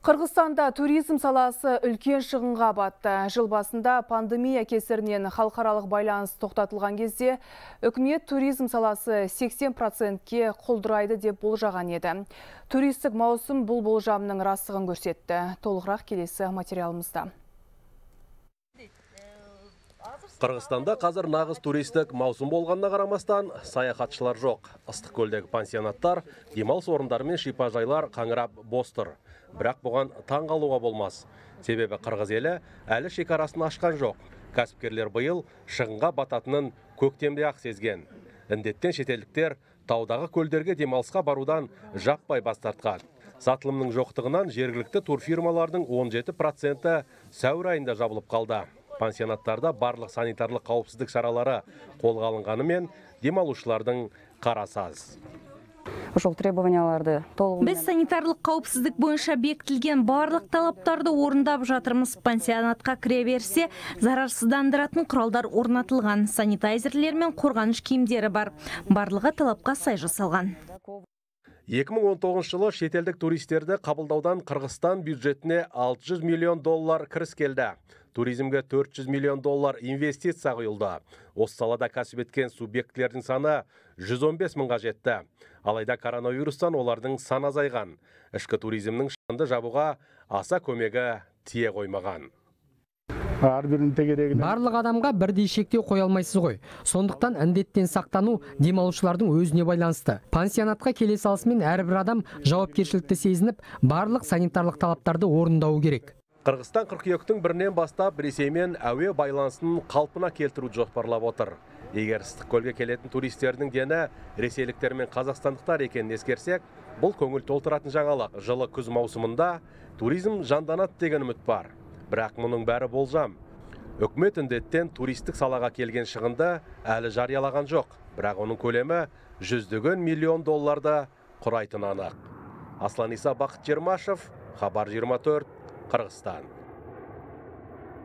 Қырғызстанда туризм саласы үлкен шығынға батты. Жыл басында пандемия кесірінен халықаралық байланыс тоқтатылған кезде үкімет туризм саласы 80%-ке құлдырайды деп болжаған еді. Туристік маусым бұл болжамның растығын көрсетті. Толығырақ келесі материалымызда. Қырғызстанда қазір нағыз туристік маусым болғанына қарамастан саяхатшылар жоқ. Ыстық көлдегі пансионаттар, демалыс орындары мен шипажайлар қаңырап бос тұр. Бірақ бұған таң қалуға болмас. Себебі Қырғыз елі әлі шекарасын ашқан жоқ. Кәсіпкерлер биыл шығынға бататынын көктемде-ақ сезген. Індеттен шетелдіктер таудағы көлдерге демалысқа барудан жаппай бас тартқан. Сатылымның жоқтығынан жергілікті турфирмалардың 17%-і сәуір айында жабылып қалды. Пансионаттарда барлық санитарлық қауіпсіздік шаралары қолға алынғанымен демалушылардың қарасыз. Біз санитарлық қауіпсіздік бойынша бекітілген барлық талаптарды орындап жатырмыз. Пансионатқа кіре берсе, зарарсыздандыратын құралдар орнатылған, санитайзерлер мен қорғаныш киімдері бар. Барлығы талапқа сай жасалған. 2019 жылы шетелдік туристерді қабылдаудан Қырғызстан бюджетіне $600 миллион кіріс келді. Туризмге $400 миллион инвестиция құйылды. Осы салада кәсіп еткен субъектілердің саны 115 мыңға жетті. Алайда коронавирустан олардың саны азайған. Ішкі туризмнің шығынды жабуға аса көмегі тие қоймаған. Барлық адамға бірдей шектеу қоя алмайсыз ғой. Сондықтан індеттен сақтану демалушылардың өзіне байланысты. Пансионатқа келе салысымен әрбір адам жауапкершілікті сезініп, барлық санитарлық талаптарды орындауы керек. Қырғызстан қыркүйектің 1-нен бастап Ресеймен әуе байланысын қалпына келтіру жоспарлап отыр. Егер Ыстықкөлге келетін туристердің дені ресейліктер мен қазақстандықтар екенін ескерсек, бұл көңіл толтыратын жаңалық. Жылы күз маусымында туризм жанданат деген үміт бар. Бірақ мұның бәрі болжам. Үкімет індеттен туристік салаға келген шығынды әлі жариялаған жоқ. Бірақ оның көлемі $100 миллион құрайтын анық. Аслан Иса, Бақыт Чермашев, Хабар 24, Қырғызстан.